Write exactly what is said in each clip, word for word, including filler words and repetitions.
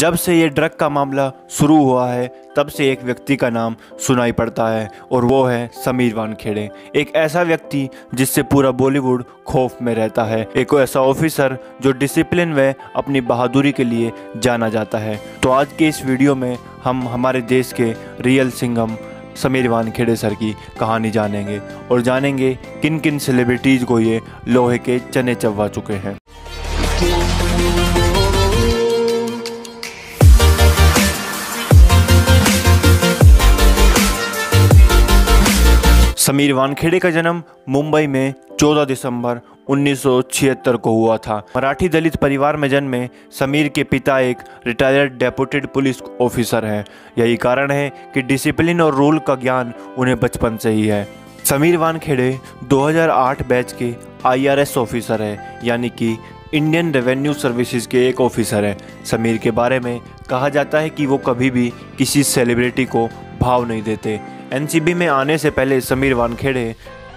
जब से ये ड्रग का मामला शुरू हुआ है तब से एक व्यक्ति का नाम सुनाई पड़ता है और वो है समीर वानखेड़े। एक ऐसा व्यक्ति जिससे पूरा बॉलीवुड खौफ में रहता है, एक ऐसा ऑफिसर जो डिसिप्लिन व अपनी बहादुरी के लिए जाना जाता है। तो आज के इस वीडियो में हम हमारे देश के रियल सिंघम समीर वानखेड़े सर की कहानी जानेंगे और जानेंगे किन किन सेलिब्रिटीज़ को ये लोहे के चने चबवा चुके हैं। समीर वानखेड़े का जन्म मुंबई में चौदह दिसंबर उन्नीस सौ छिहत्तर को हुआ था। मराठी दलित परिवार में जन्मे समीर के पिता एक रिटायर्ड डेप्यूटेड पुलिस ऑफिसर हैं। यही कारण है कि डिसिप्लिन और रूल का ज्ञान उन्हें बचपन से ही है। समीर वानखेड़े दो हज़ार आठ बैच के आई आर एस ऑफिसर हैं, यानी कि इंडियन रेवेन्यू सर्विसेज के एक ऑफिसर हैं। समीर के बारे में कहा जाता है कि वो कभी भी किसी सेलिब्रिटी को भाव नहीं देते। एन सी बी में आने से पहले Sameer Wankhede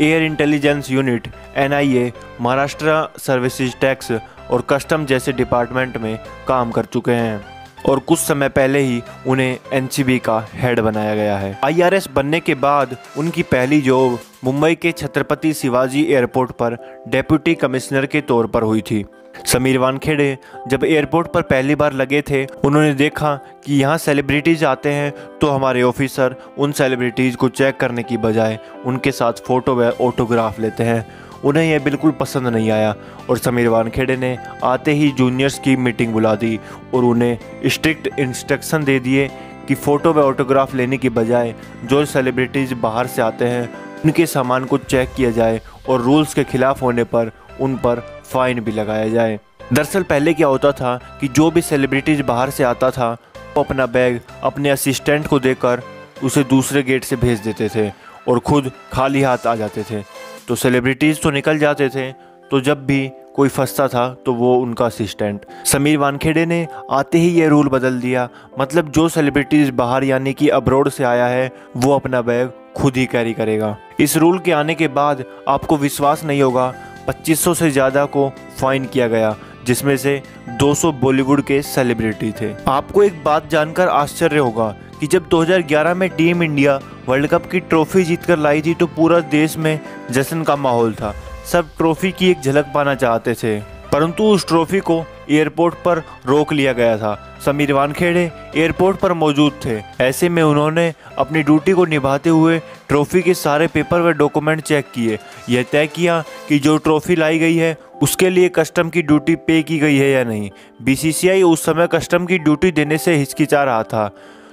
air intelligence unit, N I A, Maharashtra services tax और कस्टम जैसे डिपार्टमेंट में काम कर चुके हैं और कुछ समय पहले ही उन्हें एन सी बी का हेड बनाया गया है। आई आर एस बनने के बाद उनकी पहली जॉब मुंबई के छत्रपति शिवाजी एयरपोर्ट पर डेप्यूटी कमिश्नर के तौर पर हुई थी। समीर वानखेड़े जब एयरपोर्ट पर पहली बार लगे थे, उन्होंने देखा कि यहाँ सेलिब्रिटीज़ आते हैं तो हमारे ऑफिसर उन सेलिब्रिटीज़ को चेक करने की बजाय उनके साथ फ़ोटो व ऑटोग्राफ लेते हैं। उन्हें यह बिल्कुल पसंद नहीं आया और समीर वानखेड़े ने आते ही जूनियर्स की मीटिंग बुला दी और उन्हें स्ट्रिक्ट इंस्ट्रक्शन दे दिए कि फ़ोटो व ऑटोग्राफ लेने की बजाय जो सेलिब्रिटीज़ बाहर से आते हैं उनके सामान को चेक किया जाए और रूल्स के खिलाफ होने पर उन पर फाइन भी लगाया जाए। दरअसल पहले क्या होता था कि जो भी सेलिब्रिटीज बाहर से आता था वो अपना बैग अपने असिस्टेंट को देकर उसे दूसरे गेट से भेज देते थे और खुद खाली हाथ आ जाते थे। तो सेलिब्रिटीज तो निकल जाते थे, तो जब भी कोई फंसता था तो वो उनका असिस्टेंट। समीर वानखेड़े ने आते ही ये रूल बदल दिया, मतलब जो सेलिब्रिटीज बाहर यानी कि अब्रॉड से आया है वो अपना बैग खुद ही कैरी करेगा। इस रूल के आने के बाद आपको विश्वास नहीं होगा, पच्चीस सौ से ज़्यादा को फाइन किया गया, जिसमें से दो सौ बॉलीवुड के सेलिब्रिटी थे। आपको एक बात जानकर आश्चर्य होगा कि जब दो हज़ार ग्यारह में टीम इंडिया वर्ल्ड कप की ट्रॉफी जीतकर लाई थी तो पूरा देश में जश्न का माहौल था। सब ट्रॉफी की एक झलक पाना चाहते थे, परंतु उस ट्रॉफी को एयरपोर्ट पर रोक लिया गया था। समीर वानखेड़े एयरपोर्ट पर मौजूद थे, ऐसे में उन्होंने अपनी ड्यूटी को निभाते हुए ट्रॉफी के सारे पेपर व डॉक्यूमेंट चेक किए। यह तय किया कि जो ट्रॉफी लाई गई है उसके लिए कस्टम की ड्यूटी पे की गई है या नहीं। बी सी सी आई उस समय कस्टम की ड्यूटी देने से हिचकिचा रहा था,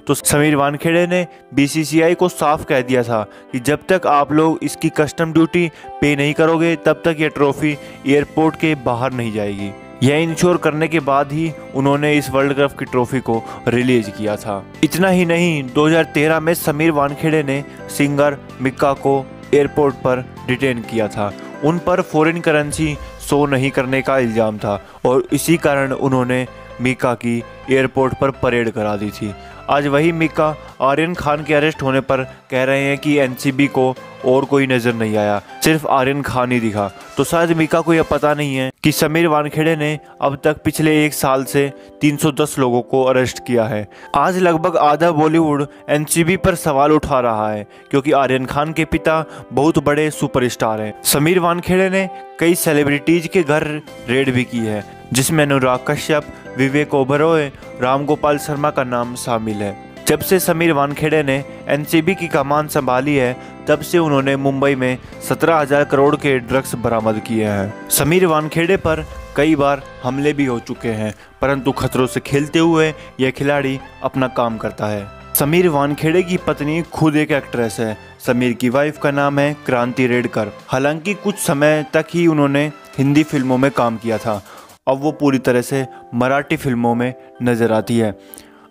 तो समीर वानखेड़े ने बी सी सी आई को साफ कह दिया था कि जब तक आप लोग इसकी कस्टम ड्यूटी पे नहीं करोगे तब तक यह ट्रॉफी एयरपोर्ट के बाहर नहीं जाएगी। यह इंश्योर करने के बाद ही उन्होंने इस वर्ल्ड कप की ट्रॉफी को रिलीज किया था। इतना ही नहीं, दो हज़ार तेरह में समीर वानखेड़े ने सिंगर मीका को एयरपोर्ट पर डिटेन किया था। उन पर फॉरेन करेंसी शो नहीं करने का इल्ज़ाम था और इसी कारण उन्होंने मीका की एयरपोर्ट पर परेड करा दी थी। आज वही मीका आर्यन खान के अरेस्ट होने पर कह रहे हैं कि एन सी बी को और कोई नज़र नहीं आया, सिर्फ आर्यन खान ही दिखा। तो शायद मीका को यह पता नहीं है कि समीर वानखेड़े ने अब तक पिछले एक साल से तीन सौ दस लोगों को अरेस्ट किया है। आज लगभग आधा बॉलीवुड एन सी बी पर सवाल उठा रहा है, क्योंकि आर्यन खान के पिता बहुत बड़े सुपरस्टार हैं। समीर वानखेड़े ने कई सेलिब्रिटीज के घर रेड भी की है, जिसमें अनुराग कश्यप, विवेक ओबरॉय, रामगोपाल शर्मा का नाम शामिल है। जब से समीर वानखेड़े ने एन सी बी की कमान संभाली है तब से उन्होंने मुंबई में सत्रह हज़ार करोड़ के ड्रग्स बरामद किए हैं। समीर वानखेड़े पर कई बार हमले भी हो चुके हैं, परंतु खतरों से खेलते हुए यह खिलाड़ी अपना काम करता है। समीर वानखेड़े की पत्नी खुद एक एक्ट्रेस है। समीर की वाइफ का नाम है क्रांति रेडकर। हालांकि कुछ समय तक ही उन्होंने हिंदी फिल्मों में काम किया था, अब वो पूरी तरह से मराठी फिल्मों में नज़र आती है।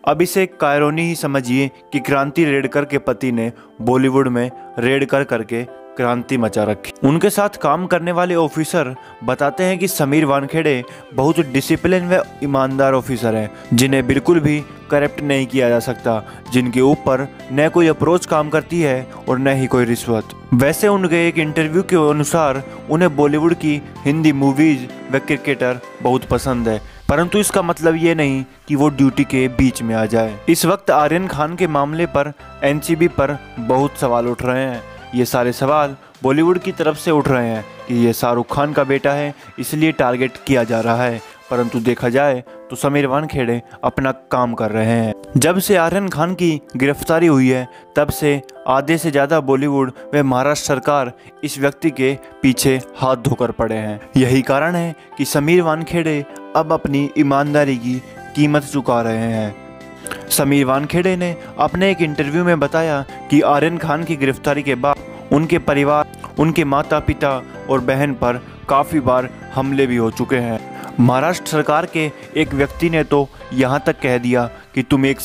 अब इसे कायरोनी ही समझिए कि क्रांति रेडकर के पति ने बॉलीवुड में रेडकर करके क्रांति मचा रखी। उनके साथ काम करने वाले ऑफिसर बताते हैं कि समीर वानखेड़े बहुत डिसिप्लिन व ईमानदार ऑफिसर हैं, जिन्हें बिल्कुल भी करप्ट नहीं किया जा सकता, जिनके ऊपर न कोई अप्रोच काम करती है और न ही कोई रिश्वत। वैसे उनके एक इंटरव्यू के अनुसार उन्हें बॉलीवुड की हिंदी मूवीज़ व क्रिकेटर बहुत पसंद है। परंतु इसका मतलब ये नहीं कि वो ड्यूटी के बीच में आ जाए। इस वक्त आर्यन खान के मामले पर एनसीबी पर बहुत सवाल उठ रहे हैं। ये सारे सवाल बॉलीवुड की तरफ से उठ रहे हैं कि ये शाहरुख खान का बेटा है इसलिए टारगेट किया जा रहा है, परंतु देखा जाए तो समीर वानखेड़े अपना काम कर रहे हैं। जब से आर्यन खान की गिरफ्तारी हुई है तब से आधे से ज़्यादा बॉलीवुड व महाराष्ट्र सरकार इस व्यक्ति के पीछे हाथ धोकर पड़े हैं। यही कारण है कि समीर वानखेड़े अब अपनी ईमानदारी की कीमत चुका रहे हैं। समीर वानखेड़े ने अपने एक इंटरव्यू में बताया कि आर्यन खान की गिरफ्तारी के बाद उनके परिवार, उनके माता पिता और बहन पर काफ़ी बार हमले भी हो चुके हैं। महाराष्ट्र सरकार के एक व्यक्ति ने तो यहाँ तक कह दिया कि तुम एक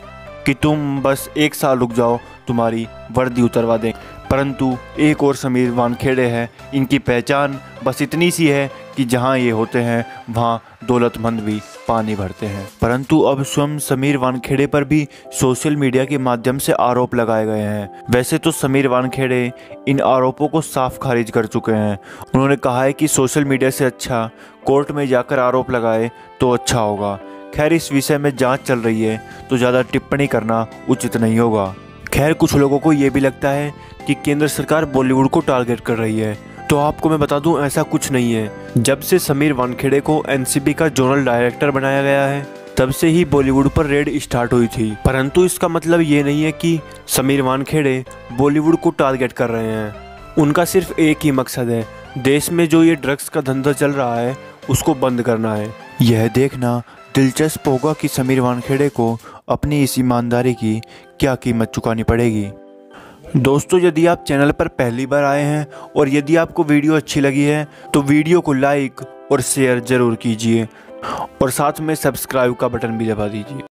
कि तुम बस एक साल रुक जाओ, तुम्हारी वर्दी उतरवा दें। परंतु एक और समीर वानखेड़े हैं, इनकी पहचान बस इतनी सी है कि जहाँ ये होते हैं वहाँ दौलतमंद भी पानी भरते हैं। परंतु अब स्वयं समीर वानखेड़े पर भी सोशल मीडिया के माध्यम से आरोप लगाए गए हैं। वैसे तो समीर वानखेड़े इन आरोपों को साफ खारिज कर चुके हैं। उन्होंने कहा है कि सोशल मीडिया से अच्छा कोर्ट में जाकर आरोप लगाए तो अच्छा होगा। खैर, इस विषय में जाँच चल रही है तो ज़्यादा टिप्पणी करना उचित नहीं होगा। खैर, कुछ लोगों को ये भी लगता है कि केंद्र सरकार बॉलीवुड को टारगेट कर रही है, तो आपको मैं बता दूं ऐसा कुछ नहीं है। जब से समीर वानखेड़े को एनसीबी का जोनल डायरेक्टर बनाया गया है तब से ही बॉलीवुड पर रेड स्टार्ट हुई थी, परंतु इसका मतलब ये नहीं है कि समीर वानखेड़े बॉलीवुड को टारगेट कर रहे हैं। उनका सिर्फ एक ही मकसद है, देश में जो ये ड्रग्स का धंधा चल रहा है उसको बंद करना है। यह देखना दिलचस्प होगा कि समीर वानखेड़े को अपनी इस ईमानदारी की क्या कीमत चुकानी पड़ेगी। दोस्तों, यदि आप चैनल पर पहली बार आए हैं और यदि आपको वीडियो अच्छी लगी है तो वीडियो को लाइक और शेयर ज़रूर कीजिए और साथ में सब्सक्राइब का बटन भी दबा दीजिए।